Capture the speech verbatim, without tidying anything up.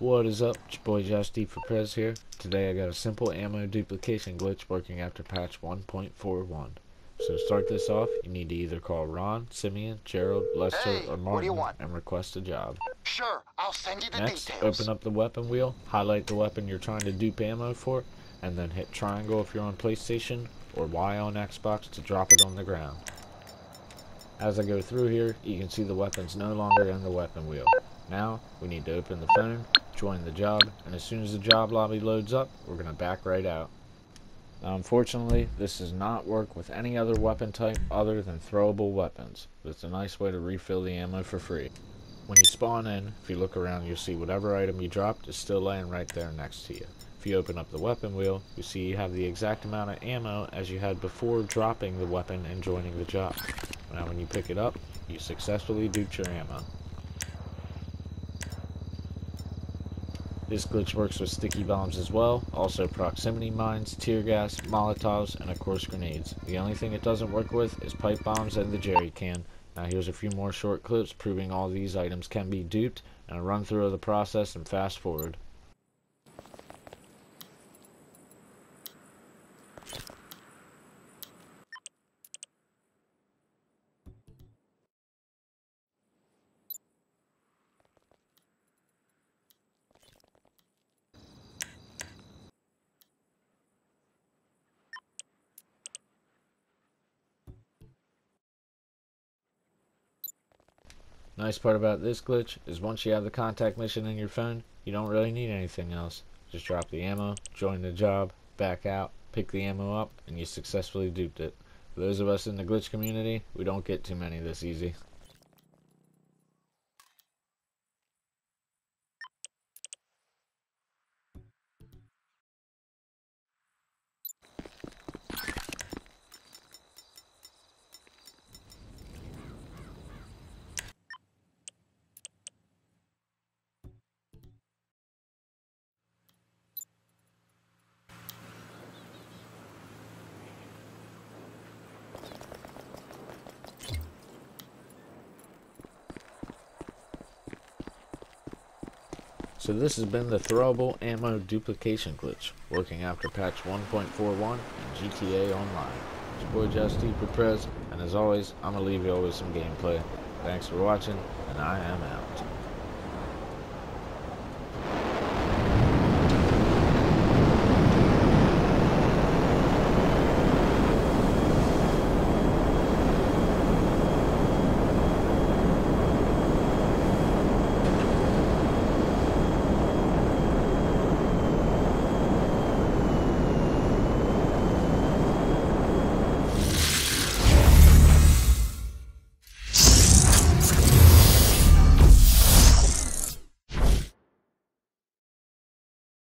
What is up? It's your boy Josh D for Prez here. Today I got a simple ammo duplication glitch working after patch one point four one. So to start this off, you need to either call Ron, Simeon, Gerald, Lester, hey, or Martin and request a job. Sure, I'll send you the Next, details. Open up the weapon wheel, highlight the weapon you're trying to dupe ammo for, and then hit triangle if you're on PlayStation or Y on Xbox to drop it on the ground. As I go through here, you can see the weapon's no longer in the weapon wheel. Now, we need to open the phone, join the job, and as soon as the job lobby loads up, we're going to back right out. Now, unfortunately, this does not work with any other weapon type other than throwable weapons, but it's a nice way to refill the ammo for free. When you spawn in, if you look around, you'll see whatever item you dropped is still laying right there next to you. If you open up the weapon wheel, you see you have the exact amount of ammo as you had before dropping the weapon and joining the job. Now, when you pick it up, you successfully duped your ammo. This glitch works with sticky bombs as well, also proximity mines, tear gas, molotovs, and of course grenades. The only thing it doesn't work with is pipe bombs and the jerry can. Now here's a few more short clips proving all these items can be duped, and a run through of the process and fast forward. Nice part about this glitch is once you have the contact mission in your phone, you don't really need anything else. Just drop the ammo, join the job, back out, pick the ammo up, and you successfully duped it. For those of us in the glitch community, we don't get too many this easy. So this has been the throwable ammo duplication glitch, working after patch one point four one and G T A Online. It's your boy Josh D for Prez, and as always, I'm going to leave you all with some gameplay. Thanks for watching, and I am out.